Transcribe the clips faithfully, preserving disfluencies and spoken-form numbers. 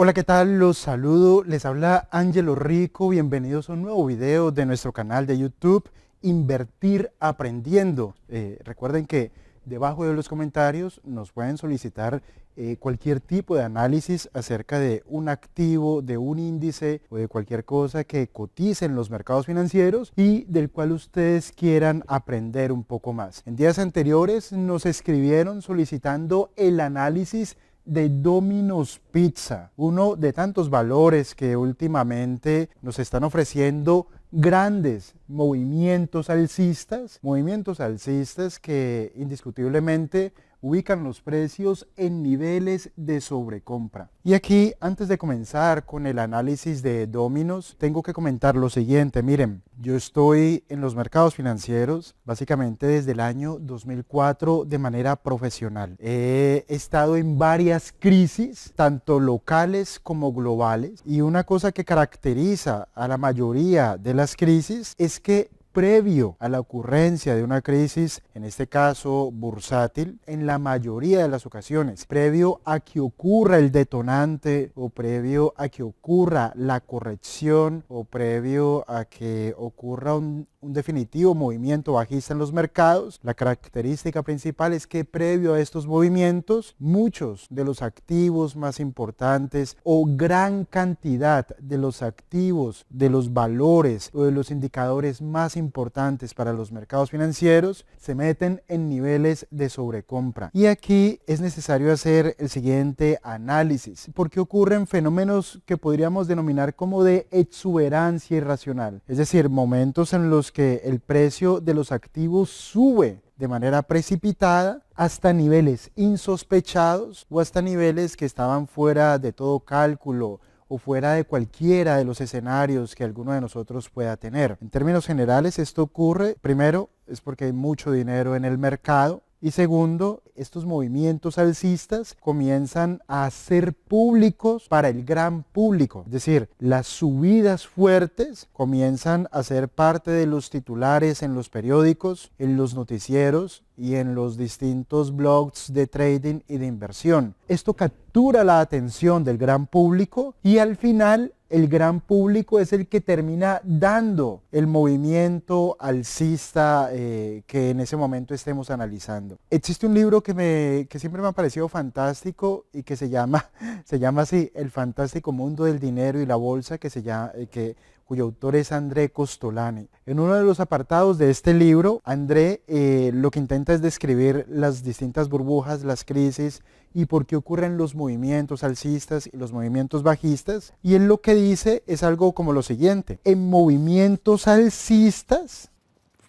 Hola, ¿qué tal? Los saludo, les habla Anyelo Rico, bienvenidos a un nuevo video de nuestro canal de YouTube, Invertir Aprendiendo. Eh, recuerden que debajo de los comentarios nos pueden solicitar eh, cualquier tipo de análisis acerca de un activo, de un índice o de cualquier cosa que cotice en los mercados financieros y del cual ustedes quieran aprender un poco más. En días anteriores nos escribieron solicitando el análisis de Domino's Pizza, uno de tantos valores que últimamente nos están ofreciendo grandes movimientos alcistas, movimientos alcistas que indiscutiblemente ubican los precios en niveles de sobrecompra. Y aquí, antes de comenzar con el análisis de Domino's, tengo que comentar lo siguiente. Miren, yo estoy en los mercados financieros básicamente desde el año dos mil cuatro de manera profesional. He estado en varias crisis, tanto locales como globales, y una cosa que caracteriza a la mayoría de las crisis es que previo a la ocurrencia de una crisis, en este caso bursátil, en la mayoría de las ocasiones, previo a que ocurra el detonante o previo a que ocurra la corrección o previo a que ocurra un, un definitivo movimiento bajista en los mercados, la característica principal es que previo a estos movimientos, muchos de los activos más importantes o gran cantidad de los activos, de los valores o de los indicadores más importantes, importantes para los mercados financieros se meten en niveles de sobrecompra. Y aquí es necesario hacer el siguiente análisis, porque ocurren fenómenos que podríamos denominar como de exuberancia irracional, es decir, momentos en los que el precio de los activos sube de manera precipitada hasta niveles insospechados o hasta niveles que estaban fuera de todo cálculo o fuera de cualquiera de los escenarios que alguno de nosotros pueda tener. En términos generales, esto ocurre, primero, es porque hay mucho dinero en el mercado, y segundo, estos movimientos alcistas comienzan a ser públicos para el gran público. Es decir, las subidas fuertes comienzan a ser parte de los titulares en los periódicos, en los noticieros y en los distintos blogs de trading y de inversión. Esto captura la atención del gran público y al final el gran público es el que termina dando el movimiento alcista eh, que en ese momento estemos analizando. Existe un libro que, me, que siempre me ha parecido fantástico y que se llama, se llama así, El Fantástico Mundo del Dinero y la Bolsa, que se llama, eh, que, cuyo autor es André Kostolany. En uno de los apartados de este libro, André eh, lo que intenta es describir las distintas burbujas, las crisis y por qué ocurren los movimientos alcistas y los movimientos bajistas. Y él lo que dice es algo como lo siguiente: en movimientos alcistas,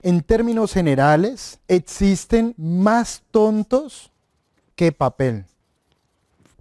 en términos generales, existen más tontos que papel.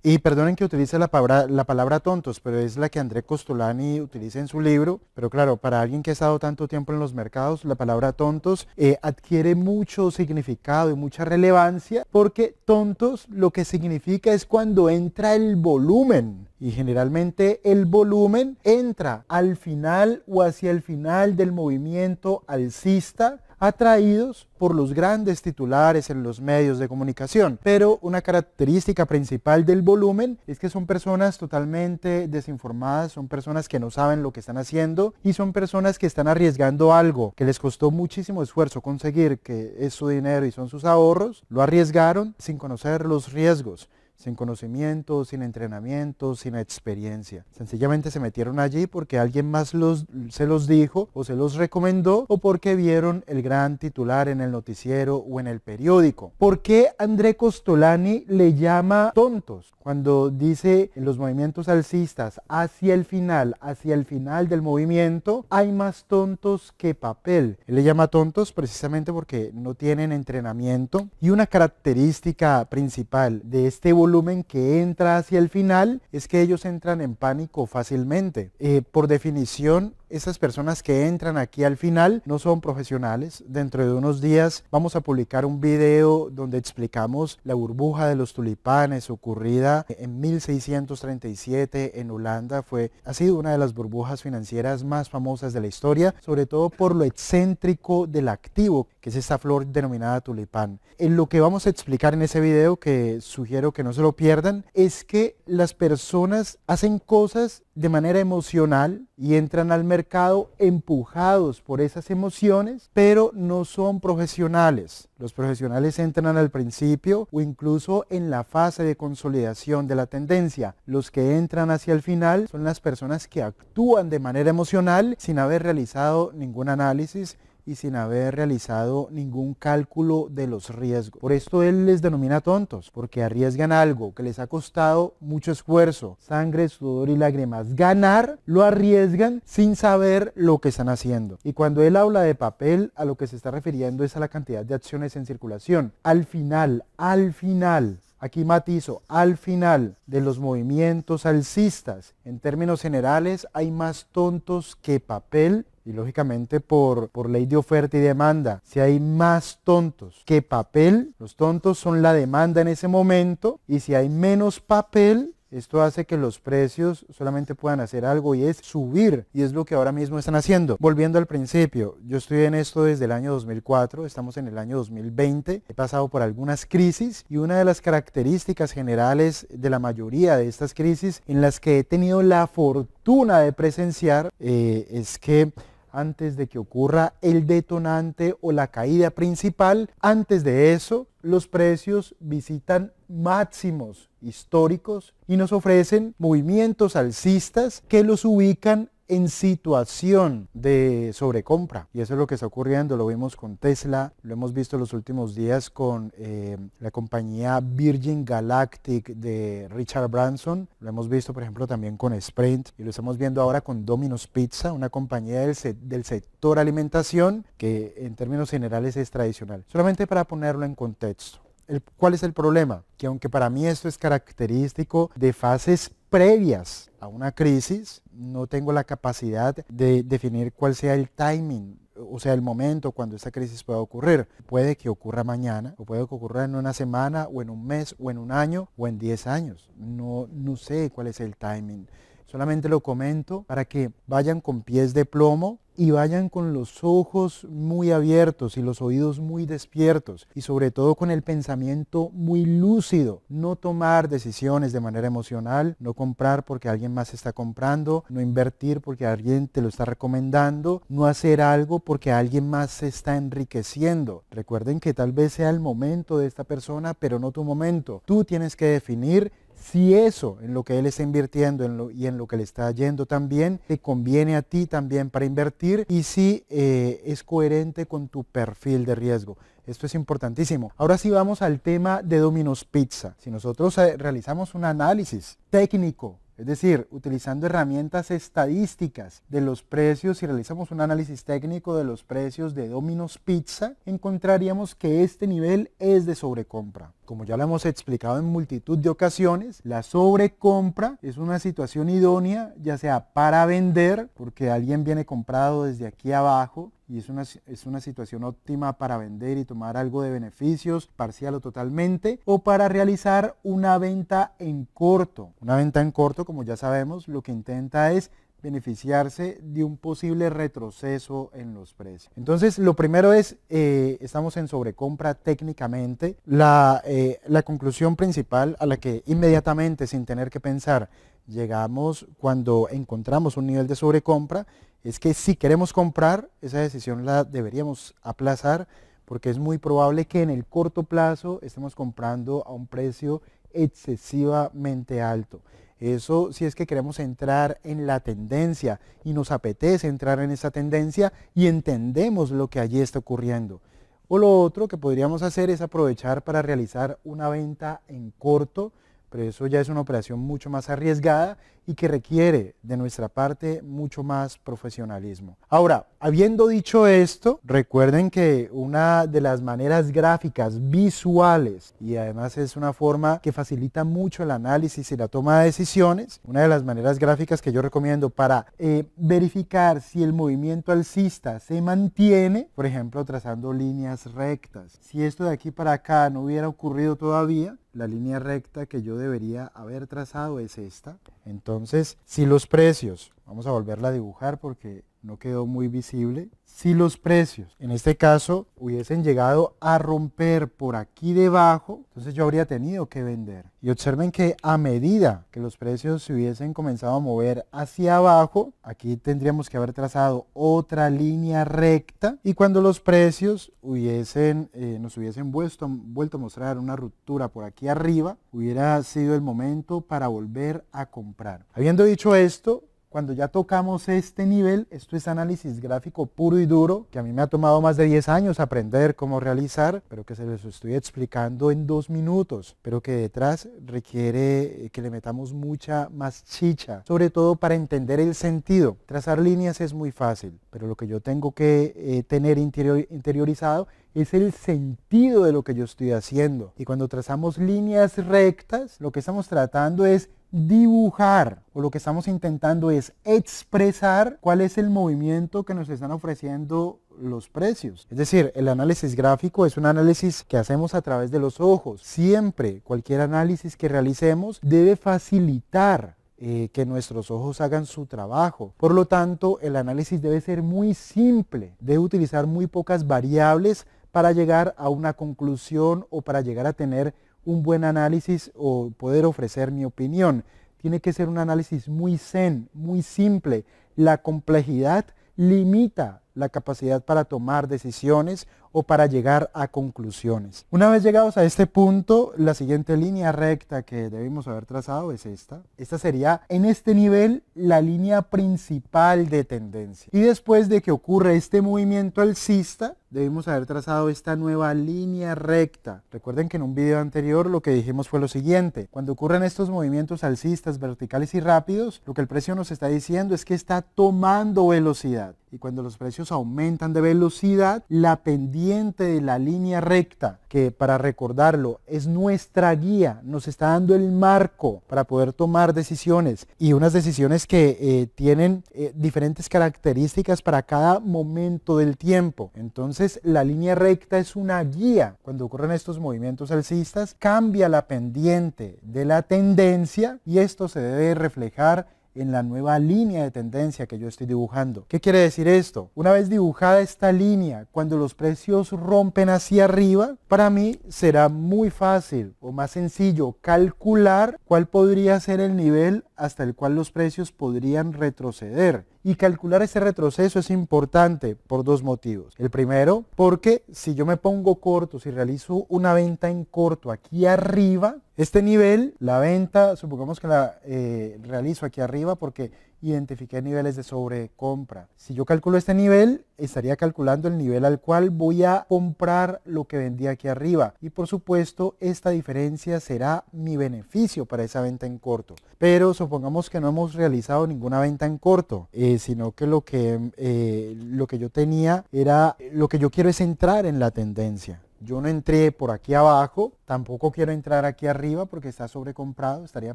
Y perdonen que utilice la palabra, la palabra tontos, pero es la que André Kostolany utiliza en su libro. Pero claro, para alguien que ha estado tanto tiempo en los mercados, la palabra tontos eh, adquiere mucho significado y mucha relevancia, porque tontos lo que significa es cuando entra el volumen. Y generalmente el volumen entra al final o hacia el final del movimiento alcista, atraídos por los grandes titulares en los medios de comunicación. Pero una característica principal del volumen es que son personas totalmente desinformadas, son personas que no saben lo que están haciendo y son personas que están arriesgando algo que les costó muchísimo esfuerzo conseguir, que es su dinero y son sus ahorros. Lo arriesgaron sin conocer los riesgos, sin conocimiento, sin entrenamiento, sin experiencia. Sencillamente se metieron allí porque alguien más los, se los dijo o se los recomendó o porque vieron el gran titular en el noticiero o en el periódico. ¿Por qué André Kostolany le llama tontos cuando dice en los movimientos alcistas hacia el final, hacia el final del movimiento hay más tontos que papel? Él le llama tontos precisamente porque no tienen entrenamiento, y una característica principal de este volumen volumen que entra hacia el final es que ellos entran en pánico fácilmente. Eh, por definición, Estas personas que entran aquí al final no son profesionales. Dentro de unos días vamos a publicar un video donde explicamos la burbuja de los tulipanes ocurrida en mil seiscientos treinta y siete en Holanda. Fue, ha sido una de las burbujas financieras más famosas de la historia, sobre todo por lo excéntrico del activo, que es esta flor denominada tulipán. En lo que vamos a explicar en ese video, que sugiero que no se lo pierdan, es que las personas hacen cosas de manera emocional y entran al mercado empujados por esas emociones, pero no son profesionales. Los profesionales entran al principio o incluso en la fase de consolidación de la tendencia. Los que entran hacia el final son las personas que actúan de manera emocional sin haber realizado ningún análisis y sin haber realizado ningún cálculo de los riesgos. Por esto él les denomina tontos, porque arriesgan algo que les ha costado mucho esfuerzo, sangre, sudor y lágrimas. Ganar lo arriesgan sin saber lo que están haciendo. Y cuando él habla de papel, a lo que se está refiriendo es a la cantidad de acciones en circulación. Al final, al final... Aquí matizo, al final de los movimientos alcistas, en términos generales, hay más tontos que papel, y lógicamente por, por ley de oferta y demanda, si hay más tontos que papel, los tontos son la demanda en ese momento, y si hay menos papel, esto hace que los precios solamente puedan hacer algo y es subir, y es lo que ahora mismo están haciendo. Volviendo al principio, yo estoy en esto desde el año dos mil cuatro, estamos en el año dos mil veinte, he pasado por algunas crisis y una de las características generales de la mayoría de estas crisis en las que he tenido la fortuna de presenciar eh, es que antes de que ocurra el detonante o la caída principal, antes de eso, los precios visitan máximos históricos y nos ofrecen movimientos alcistas que los ubican en situación de sobrecompra. Y eso es lo que está ocurriendo, lo vimos con Tesla, lo hemos visto los últimos días con eh, la compañía Virgin Galactic de Richard Branson, lo hemos visto por ejemplo también con Sprint y lo estamos viendo ahora con Domino's Pizza, una compañía del, se del sector alimentación que en términos generales es tradicional. Solamente para ponerlo en contexto, el, ¿cuál es el problema? Que aunque para mí esto es característico de fases previas a una crisis, no tengo la capacidad de definir cuál sea el timing, o sea, el momento cuando esta crisis pueda ocurrir. Puede que ocurra mañana, o puede que ocurra en una semana, o en un mes, o en un año, o en diez años. No, no sé cuál es el timing. Solamente lo comento para que vayan con pies de plomo y vayan con los ojos muy abiertos y los oídos muy despiertos y sobre todo con el pensamiento muy lúcido. No tomar decisiones de manera emocional, no comprar porque alguien más está comprando, no invertir porque alguien te lo está recomendando, no hacer algo porque alguien más se está enriqueciendo. Recuerden que tal vez sea el momento de esta persona, pero no tu momento. Tú tienes que definir si eso, en lo que él está invirtiendo en lo, y en lo que le está yendo también, te conviene a ti también para invertir y si eh, es coherente con tu perfil de riesgo. Esto es importantísimo. Ahora sí vamos al tema de Domino's Pizza. Si nosotros realizamos un análisis técnico, es decir, utilizando herramientas estadísticas de los precios, si realizamos un análisis técnico de los precios de Domino's Pizza, encontraríamos que este nivel es de sobrecompra. Como ya lo hemos explicado en multitud de ocasiones, la sobrecompra es una situación idónea, ya sea para vender, porque alguien viene comprado desde aquí abajo, y es una, es una situación óptima para vender y tomar algo de beneficios, parcial o totalmente, o para realizar una venta en corto. Una venta en corto, como ya sabemos, lo que intenta es beneficiarse de un posible retroceso en los precios. Entonces, lo primero es, eh, estamos en sobrecompra técnicamente. La, eh, la conclusión principal a la que inmediatamente, sin tener que pensar, llegamos cuando encontramos un nivel de sobrecompra, es que si queremos comprar, esa decisión la deberíamos aplazar, porque es muy probable que en el corto plazo estemos comprando a un precio excesivamente alto. Eso si es que queremos entrar en la tendencia y nos apetece entrar en esa tendencia y entendemos lo que allí está ocurriendo. O lo otro que podríamos hacer es aprovechar para realizar una venta en corto, pero eso ya es una operación mucho más arriesgada y que requiere de nuestra parte mucho más profesionalismo. Ahora, habiendo dicho esto, recuerden que una de las maneras gráficas, visuales, y además es una forma que facilita mucho el análisis y la toma de decisiones, una de las maneras gráficas que yo recomiendo para eh, verificar si el movimiento alcista se mantiene, por ejemplo, trazando líneas rectas. Si esto de aquí para acá no hubiera ocurrido todavía, la línea recta que yo debería haber trazado es esta. Entonces, si los precios, vamos a volverla a dibujar porque no quedó muy visible, si los precios en este caso hubiesen llegado a romper por aquí debajo, entonces yo habría tenido que vender. Y observen que a medida que los precios se hubiesen comenzado a mover hacia abajo, aquí tendríamos que haber trazado otra línea recta, y cuando los precios hubiesen, eh, nos hubiesen vuelto, vuelto a mostrar una ruptura por aquí arriba, hubiera sido el momento para volver a comprar. Habiendo dicho esto, cuando ya tocamos este nivel, esto es análisis gráfico puro y duro, que a mí me ha tomado más de diez años aprender cómo realizar, pero que se les estoy explicando en dos minutos, pero que detrás requiere que le metamos mucha más chicha, sobre todo para entender el sentido. Trazar líneas es muy fácil, pero lo que yo tengo que eh, tener interior, interiorizado es el sentido de lo que yo estoy haciendo. Y cuando trazamos líneas rectas, lo que estamos tratando es dibujar, o lo que estamos intentando es expresar cuál es el movimiento que nos están ofreciendo los precios. Es decir, el análisis gráfico es un análisis que hacemos a través de los ojos. Siempre, cualquier análisis que realicemos debe facilitar Eh, que nuestros ojos hagan su trabajo. Por lo tanto, el análisis debe ser muy simple, debe utilizar muy pocas variables para llegar a una conclusión o para llegar a tener un buen análisis o poder ofrecer mi opinión. Tiene que ser un análisis muy zen, muy simple. La complejidad limita la capacidad para tomar decisiones o para llegar a conclusiones. Una vez llegados a este punto, la siguiente línea recta que debimos haber trazado es esta. Esta sería, en este nivel, la línea principal de tendencia. Y después de que ocurre este movimiento alcista, debimos haber trazado esta nueva línea recta. Recuerden que en un video anterior lo que dijimos fue lo siguiente. Cuando ocurren estos movimientos alcistas verticales y rápidos, lo que el precio nos está diciendo es que está tomando velocidad. Y cuando los precios aumentan de velocidad, la pendiente de la línea recta, que para recordarlo es nuestra guía, nos está dando el marco para poder tomar decisiones, y unas decisiones que eh, tienen eh, diferentes características para cada momento del tiempo. Entonces, la línea recta es una guía. Cuando ocurren estos movimientos alcistas, cambia la pendiente de la tendencia, y esto se debe reflejar en la nueva línea de tendencia que yo estoy dibujando. ¿Qué quiere decir esto? Una vez dibujada esta línea, cuando los precios rompen hacia arriba, para mí será muy fácil o más sencillo calcular cuál podría ser el nivel hasta el cual los precios podrían retroceder. Y calcular ese retroceso es importante por dos motivos. El primero, porque si yo me pongo corto, si realizo una venta en corto aquí arriba, este nivel, la venta, supongamos que la eh, realizo aquí arriba porque identifiqué niveles de sobrecompra. Si yo calculo este nivel, estaría calculando el nivel al cual voy a comprar lo que vendí aquí arriba. Y por supuesto, esta diferencia será mi beneficio para esa venta en corto. Pero supongamos que no hemos realizado ninguna venta en corto, eh, sino que lo que, eh, lo que yo tenía era, lo que yo quiero es entrar en la tendencia. Yo no entré por aquí abajo, tampoco quiero entrar aquí arriba porque está sobrecomprado, estaría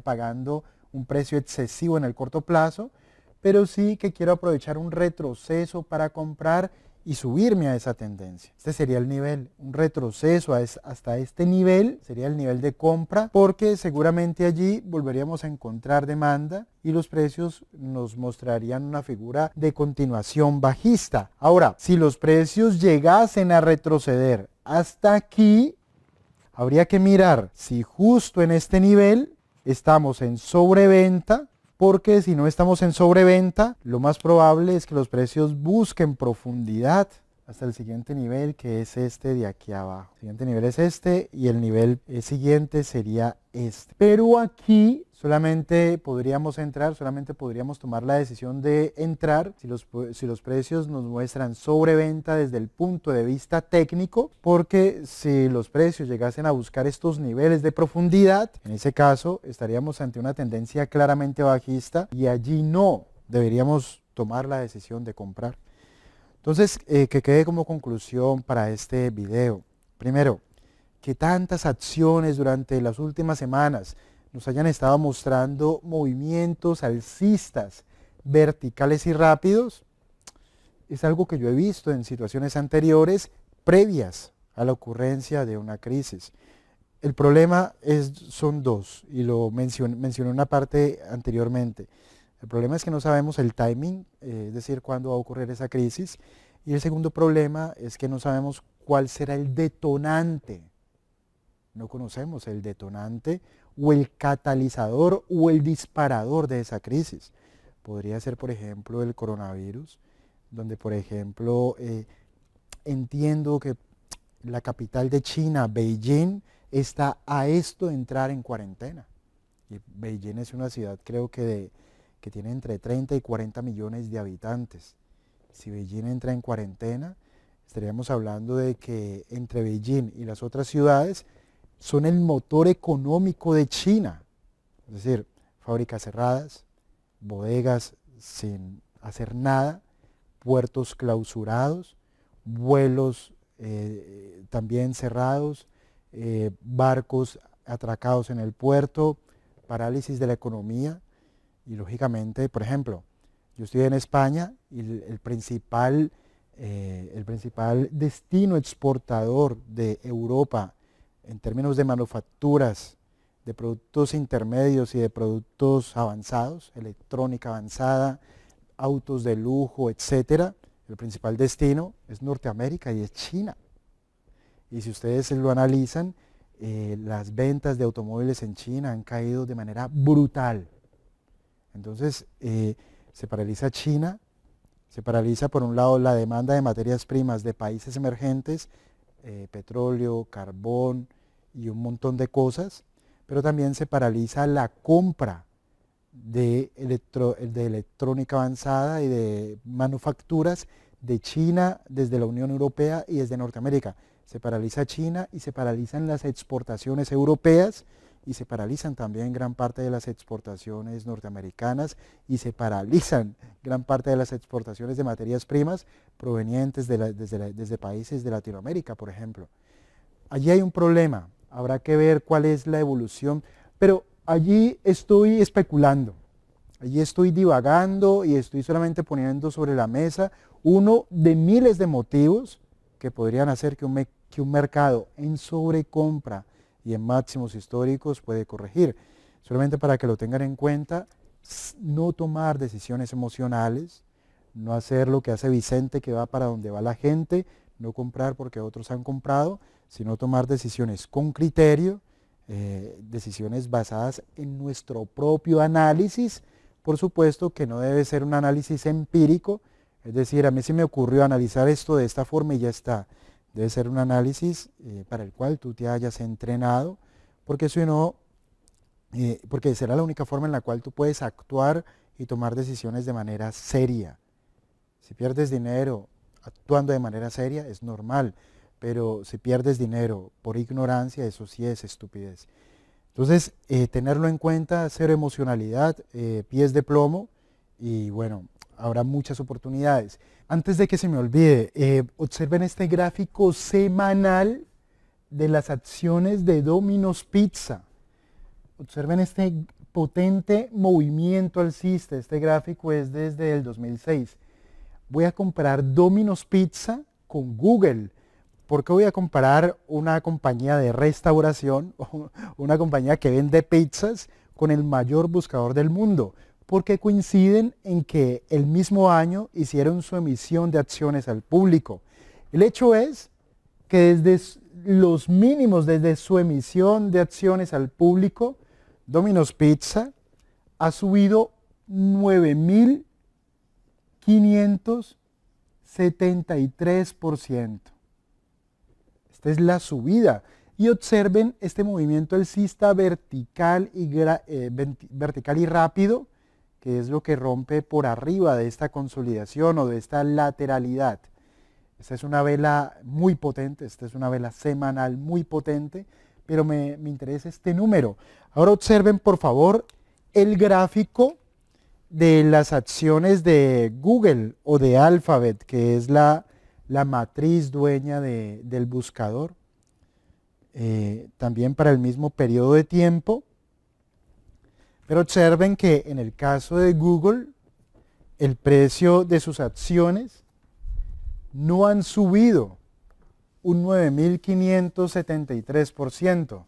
pagando un precio excesivo en el corto plazo, pero sí que quiero aprovechar un retroceso para comprar y subirme a esa tendencia. Este sería el nivel, un retroceso hasta este nivel sería el nivel de compra, porque seguramente allí volveríamos a encontrar demanda y los precios nos mostrarían una figura de continuación bajista. Ahora, si los precios llegasen a retroceder hasta aquí, habría que mirar si justo en este nivel estamos en sobreventa, porque si no estamos en sobreventa, lo más probable es que los precios busquen profundidad hasta el siguiente nivel, que es este de aquí abajo. El siguiente nivel es este y el nivel siguiente sería este. Pero aquí solamente podríamos entrar, solamente podríamos tomar la decisión de entrar si los, si los precios nos muestran sobreventa desde el punto de vista técnico, porque si los precios llegasen a buscar estos niveles de profundidad, en ese caso estaríamos ante una tendencia claramente bajista y allí no deberíamos tomar la decisión de comprar. Entonces, eh, que quede como conclusión para este video. Primero, que tantas acciones durante las últimas semanas nos hayan estado mostrando movimientos alcistas, verticales y rápidos, es algo que yo he visto en situaciones anteriores previas a la ocurrencia de una crisis. El problema es, son dos, y lo mencioné, mencioné en una parte anteriormente. El problema es que no sabemos el timing, eh, es decir, cuándo va a ocurrir esa crisis, y el segundo problema es que no sabemos cuál será el detonante. No conocemos el detonante o el catalizador o el disparador de esa crisis. Podría ser, por ejemplo, el coronavirus, donde, por ejemplo, eh, entiendo que la capital de China, Beijing, está a esto de entrar en cuarentena. Y Beijing es una ciudad, creo que, de, que tiene entre treinta y cuarenta millones de habitantes. Si Beijing entra en cuarentena, estaríamos hablando de que entre Beijing y las otras ciudades son el motor económico de China, es decir, fábricas cerradas, bodegas sin hacer nada, puertos clausurados, vuelos eh, también cerrados, eh, barcos atracados en el puerto, parálisis de la economía y lógicamente, por ejemplo, yo estoy en España y el, el principal, eh, el principal destino exportador de Europa en términos de manufacturas, de productos intermedios y de productos avanzados, electrónica avanzada, autos de lujo, etcétera, el principal destino es Norteamérica y es China. Y si ustedes lo analizan, eh, las ventas de automóviles en China han caído de manera brutal. Entonces, eh, se paraliza China, se paraliza por un lado la demanda de materias primas de países emergentes, Eh, petróleo, carbón y un montón de cosas, pero también se paraliza la compra de, electro, de electrónica avanzada y de manufacturas de China desde la Unión Europea y desde Norteamérica. Se paraliza China y se paralizan las exportaciones europeas y se paralizan también gran parte de las exportaciones norteamericanas y se paralizan gran parte de las exportaciones de materias primas provenientes de la, desde, la, desde países de Latinoamérica, por ejemplo. Allí hay un problema, habrá que ver cuál es la evolución, pero allí estoy especulando, allí estoy divagando y estoy solamente poniendo sobre la mesa uno de miles de motivos que podrían hacer que un, que un mercado en sobrecompra y en máximos históricos puede corregir. Solamente para que lo tengan en cuenta, no tomar decisiones emocionales, no hacer lo que hace Vicente que va para donde va la gente, no comprar porque otros han comprado, sino tomar decisiones con criterio, eh, decisiones basadas en nuestro propio análisis, por supuesto que no debe ser un análisis empírico, es decir, a mí se me ocurrió analizar esto de esta forma y ya está. Debe ser un análisis eh, para el cual tú te hayas entrenado, porque si no, eh, porque será la única forma en la cual tú puedes actuar y tomar decisiones de manera seria. Si pierdes dinero actuando de manera seria es normal, pero si pierdes dinero por ignorancia, eso sí es estupidez. Entonces, eh, tenerlo en cuenta, cero emocionalidad, eh, pies de plomo y bueno, habrá muchas oportunidades. Antes de que se me olvide, eh, observen este gráfico semanal de las acciones de Domino's Pizza. Observen este potente movimiento alcista. Este gráfico es desde el dos mil seis. Voy a comparar Domino's Pizza con Google. ¿Por qué voy a comparar una compañía de restauración, una compañía que vende pizzas, con el mayor buscador del mundo? Porque coinciden en que el mismo año hicieron su emisión de acciones al público. El hecho es que desde los mínimos, desde su emisión de acciones al público, Domino's Pizza ha subido nueve mil quinientos setenta y tres por ciento. Esta es la subida. y observen este movimiento alcista vertical y, eh, vertical y rápido, que es lo que rompe por arriba de esta consolidación o de esta lateralidad. Esta es una vela muy potente, esta es una vela semanal muy potente, pero me, me interesa este número. Ahora observen por favor el gráfico de las acciones de Google o de Alphabet, que es la, la matriz dueña de, del buscador, eh, también para el mismo periodo de tiempo. Pero observen que en el caso de Google, el precio de sus acciones no han subido un nueve mil quinientos setenta y tres por ciento,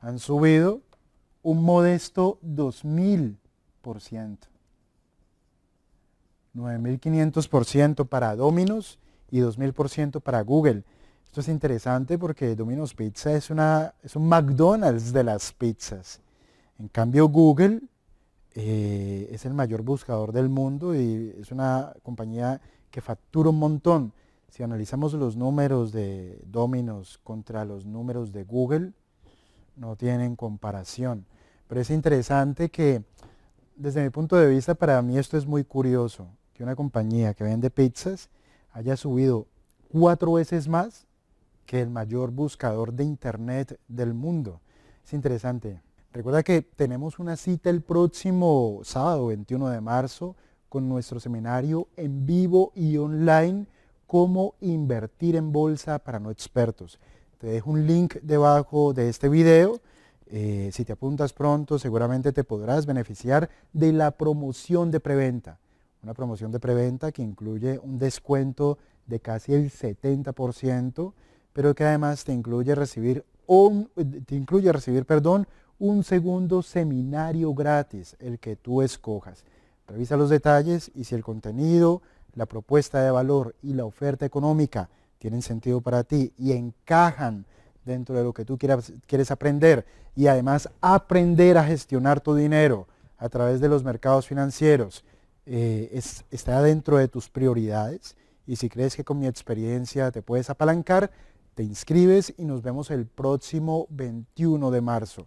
han subido un modesto dos mil por ciento. nueve mil quinientos por ciento para Domino's y dos mil por ciento para Google. Esto es interesante porque Domino's Pizza es, una, es un McDonald's de las pizzas. En cambio Google eh, es el mayor buscador del mundo y es una compañía que factura un montón. Si analizamos los números de Domino's contra los números de Google, no tienen comparación. Pero es interesante que desde mi punto de vista, para mí esto es muy curioso, que una compañía que vende pizzas haya subido cuatro veces más que el mayor buscador de internet del mundo. Es interesante. Recuerda que tenemos una cita el próximo sábado veintiuno de marzo con nuestro seminario en vivo y online, cómo invertir en bolsa para no expertos. Te dejo un link debajo de este video. Eh, si te apuntas pronto, seguramente te podrás beneficiar de la promoción de preventa. Una promoción de preventa que incluye un descuento de casi el setenta por ciento, pero que además te incluye recibir, un, te incluye recibir perdón, un segundo seminario gratis, el que tú escojas. Revisa los detalles y si el contenido, la propuesta de valor y la oferta económica tienen sentido para ti y encajan dentro de lo que tú quieras, quieres aprender y además aprender a gestionar tu dinero a través de los mercados financieros, eh, es, está dentro de tus prioridades y si crees que con mi experiencia te puedes apalancar, te inscribes y nos vemos el próximo veintiuno de marzo.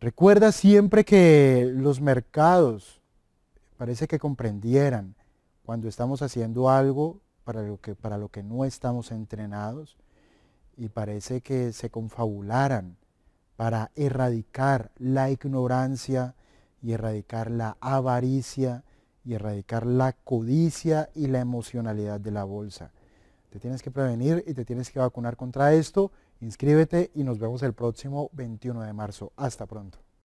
Recuerda siempre que los mercados parece que comprendieran cuando estamos haciendo algo para lo que, para lo que no estamos entrenados, y parece que se confabularan para erradicar la ignorancia y erradicar la avaricia y erradicar la codicia y la emocionalidad de la bolsa. Te tienes que prevenir y te tienes que vacunar contra esto. Inscríbete y nos vemos el próximo veintiuno de marzo. Hasta pronto.